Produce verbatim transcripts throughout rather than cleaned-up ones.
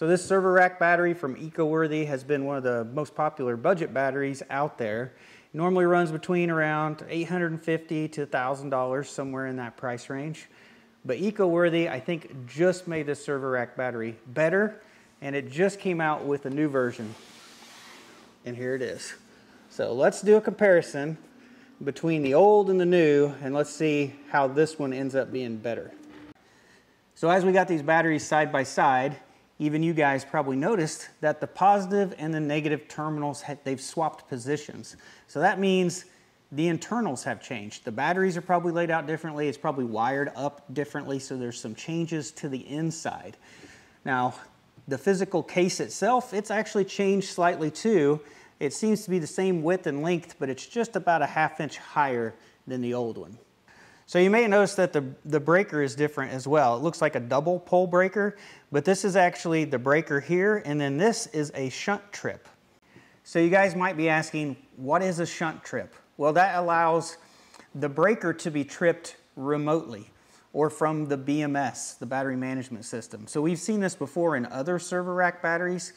So this server rack battery from Eco-Worthy has been one of the most popular budget batteries out there. It normally runs between around eight hundred fifty dollars to one thousand dollars, somewhere in that price range. But Eco-Worthy, I think, just made this server rack battery better, and it just came out with a new version. And here it is. So let's do a comparison between the old and the new, and let's see how this one ends up being better. So as we got these batteries side by side, even you guys probably noticed that the positive and the negative terminals, they've swapped positions. So that means the internals have changed. The batteries are probably laid out differently. It's probably wired up differently, so there's some changes to the inside. Now, the physical case itself, it's actually changed slightly too. It seems to be the same width and length, but it's just about a half inch higher than the old one. So you may notice that the, the breaker is different as well. It looks like a double pole breaker, but this is actually the breaker here, and then this is a shunt trip. So you guys might be asking, what is a shunt trip? Well, that allows the breaker to be tripped remotely or from the B M S, the battery management system. So we've seen this before in other server rack batteries,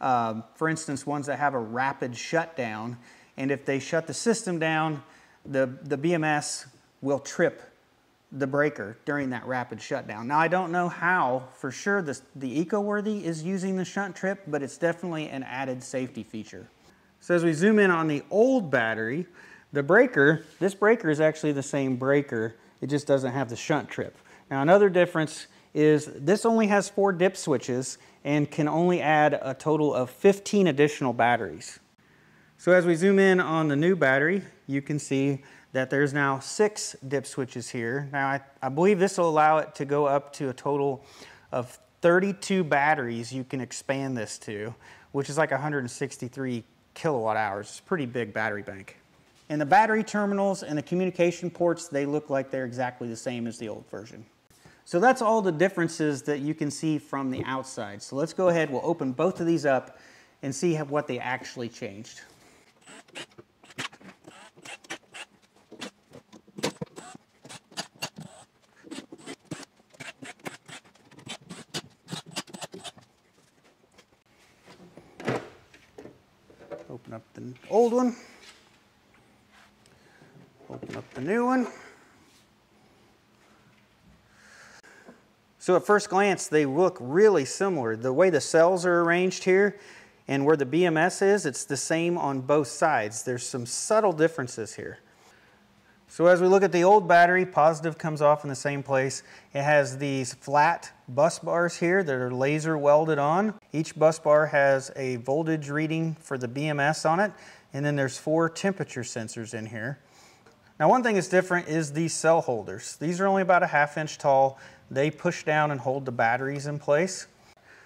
um, for instance, ones that have a rapid shutdown, and if they shut the system down, the, the B M S will trip the breaker during that rapid shutdown. Now, I don't know how for sure this, the Eco-Worthy is using the shunt trip, but it's definitely an added safety feature. So as we zoom in on the old battery, the breaker, this breaker is actually the same breaker, it just doesn't have the shunt trip. Now, another difference is this only has four dip switches and can only add a total of fifteen additional batteries. So as we zoom in on the new battery, you can see that there's now six dip switches here. Now, I, I believe this will allow it to go up to a total of thirty-two batteries you can expand this to, which is like one hundred sixty-three kilowatt hours. It's a pretty big battery bank. And the battery terminals and the communication ports, they look like they're exactly the same as the old version. So that's all the differences that you can see from the outside. So let's go ahead, we'll open both of these up and see what they actually changed. Open up the old one. Open up the new one. So at first glance, they look really similar. The way the cells are arranged here and where the B M S is, it's the same on both sides. There's some subtle differences here. So as we look at the old battery, positive comes off in the same place. It has these flat bus bars here that are laser welded on. Each bus bar has a voltage reading for the B M S on it, and then there's four temperature sensors in here. Now, one thing that's different is these cell holders. These are only about a half inch tall. They push down and hold the batteries in place.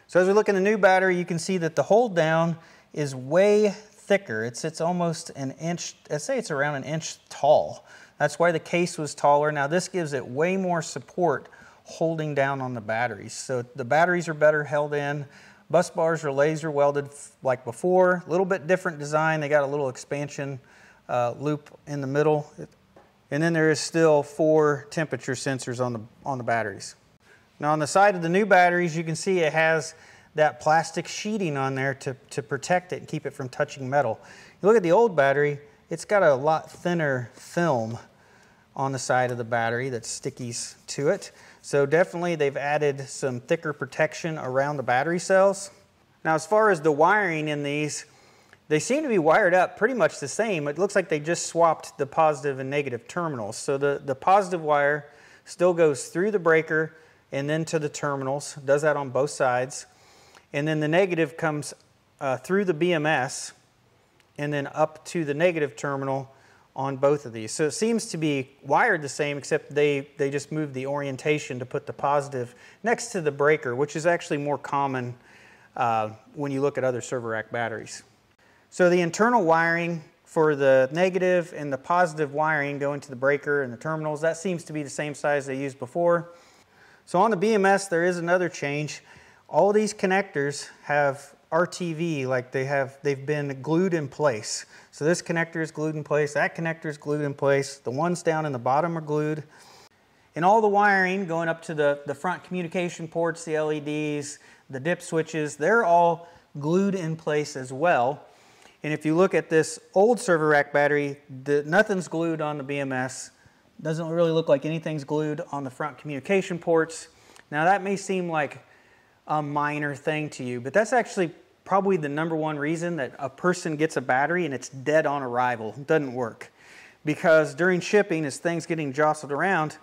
So as we look in the new battery, you can see that the hold down is way thicker. It's, it's almost an inch, I'd say it's around an inch tall. That's why the case was taller. Now, this gives it way more support holding down on the batteries. So the batteries are better held in. Bus bars are laser welded like before. A little bit different design. They got a little expansion uh, loop in the middle. And then there is still four temperature sensors on the, on the batteries. Now, on the side of the new batteries, you can see it has that plastic sheeting on there to, to protect it and keep it from touching metal. You look at the old battery, it's got a lot thinner film on the side of the battery that stickies to it. So definitely they've added some thicker protection around the battery cells. Now, as far as the wiring in these, they seem to be wired up pretty much the same. It looks like they just swapped the positive and negative terminals. So the, the positive wire still goes through the breaker and then to the terminals, does that on both sides. And then the negative comes uh, through the B M S and then up to the negative terminal on both of these. So it seems to be wired the same, except they, they just moved the orientation to put the positive next to the breaker, which is actually more common uh, when you look at other server rack batteries. So the internal wiring for the negative and the positive wiring going to the breaker and the terminals, that seems to be the same size they used before. So on the B M S, there is another change. All these connectors have R T V, like they have, they've been glued in place. So this connector is glued in place, that connector is glued in place, the ones down in the bottom are glued. And all the wiring going up to the, the front communication ports, the L E Ds, the dip switches, they're all glued in place as well. And if you look at this old server rack battery, the, nothing's glued on the B M S. Doesn't really look like anything's glued on the front communication ports. Now that may seem like a minor thing to you, but that's actually probably the number one reason that a person gets a battery and it's dead on arrival. It doesn't work. Because during shipping, as things getting jostled around,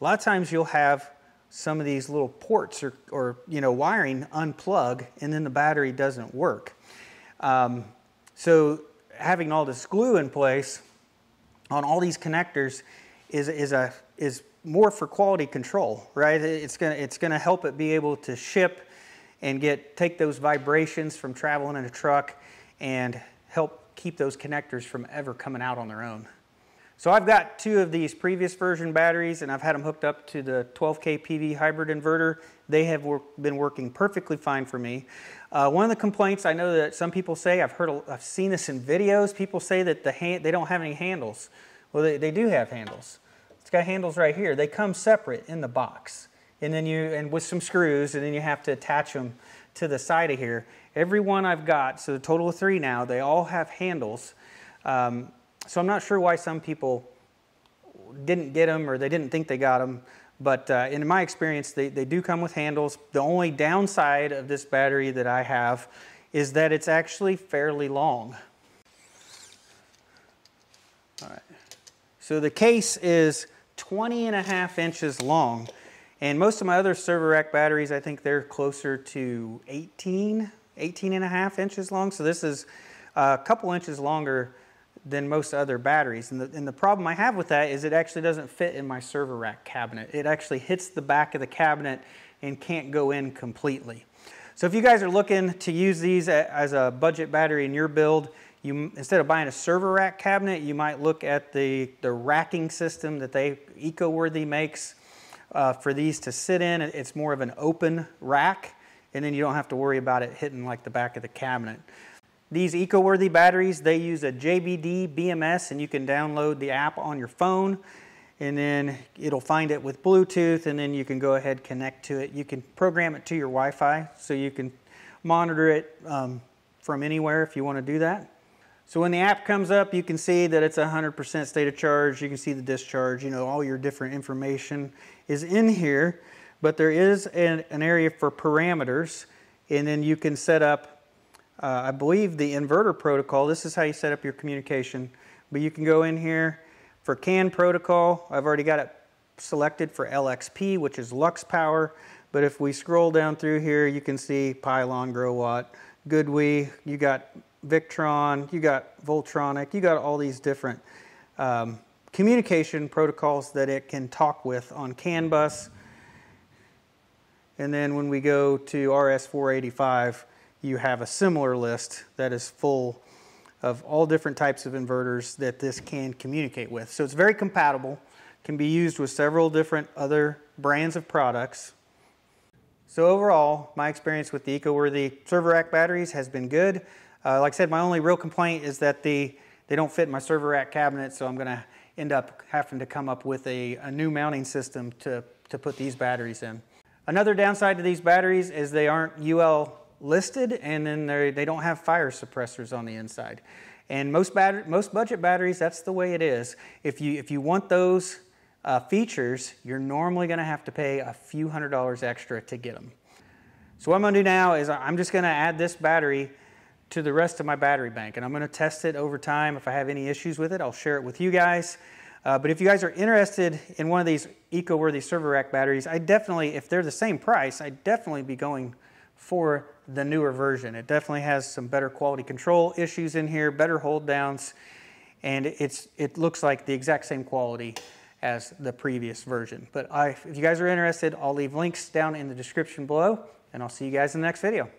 a lot of times you'll have some of these little ports or, or you know, wiring unplug, and then the battery doesn't work. Um, so having all this glue in place on all these connectors is is a is more for quality control, right? It's gonna it's gonna help it be able to ship and get take those vibrations from traveling in a truck and help keep those connectors from ever coming out on their own. So I've got two of these previous version batteries and I've had them hooked up to the twelve K P V hybrid inverter. They have work, been working perfectly fine for me. Uh, one of the complaints I know that some people say, I've heard, I've seen this in videos, people say that the hand, they don't have any handles. Well, they, they do have handles. It's got handles right here. They come separate in the box. And then you, and with some screws, and then you have to attach them to the side of here. Every one I've got, so a total of three now, they all have handles. Um, So I'm not sure why some people didn't get them or they didn't think they got them, but uh, in my experience, they, they do come with handles. The only downside of this battery that I have is that it's actually fairly long. All right. So the case is twenty and a half inches long, and most of my other server rack batteries, I think they're closer to eighteen, eighteen and a half inches long. So this is a couple inches longer than most other batteries. And the, and the problem I have with that is it actually doesn't fit in my server rack cabinet. It actually hits the back of the cabinet and can't go in completely. So if you guys are looking to use these as a budget battery in your build, you, instead of buying a server rack cabinet, you might look at the, the racking system that they Eco-Worthy makes uh, for these to sit in. It's more of an open rack, and then you don't have to worry about it hitting like the back of the cabinet. These Eco-Worthy batteries, they use a J B D B M S, and you can download the app on your phone, and then it'll find it with Bluetooth, and then you can go ahead, connect to it. You can program it to your Wi-Fi, so you can monitor it um, from anywhere if you want to do that. So when the app comes up, you can see that it's one hundred percent state of charge. You can see the discharge, you know, all your different information is in here, but there is an, an area for parameters, and then you can set up Uh, I believe the inverter protocol. This is how you set up your communication. But you can go in here for C A N protocol. I've already got it selected for L X P, which is Lux Power. But if we scroll down through here, you can see Pylon, Growatt, Goodwe, you got Victron, you got Voltronic, you got all these different um, communication protocols that it can talk with on C A N bus. And then when we go to R S four eighty-five, you have a similar list that is full of all different types of inverters that this can communicate with. So it's very compatible, can be used with several different other brands of products. So overall, my experience with the Eco-Worthy server rack batteries has been good. Uh, like I said, my only real complaint is that the, they don't fit in my server rack cabinet, so I'm gonna end up having to come up with a, a new mounting system to, to put these batteries in. Another downside to these batteries is they aren't U L listed, and then they don't have fire suppressors on the inside. And most battery, most budget batteries, that's the way it is. If you if you want those uh, features, you're normally going to have to pay a few hundred dollars extra to get them. So what I'm going to do now is I'm just going to add this battery to the rest of my battery bank, and I'm going to test it over time. If I have any issues with it, I'll share it with you guys. Uh, but if you guys are interested in one of these Eco-Worthy server rack batteries, I definitely, if they're the same price, I'd definitely be going for the newer version. It definitely has some better quality control issues in here, better hold downs, and it's it looks like the exact same quality as the previous version. But I, if you guys are interested, I'll leave links down in the description below, and I'll see you guys in the next video.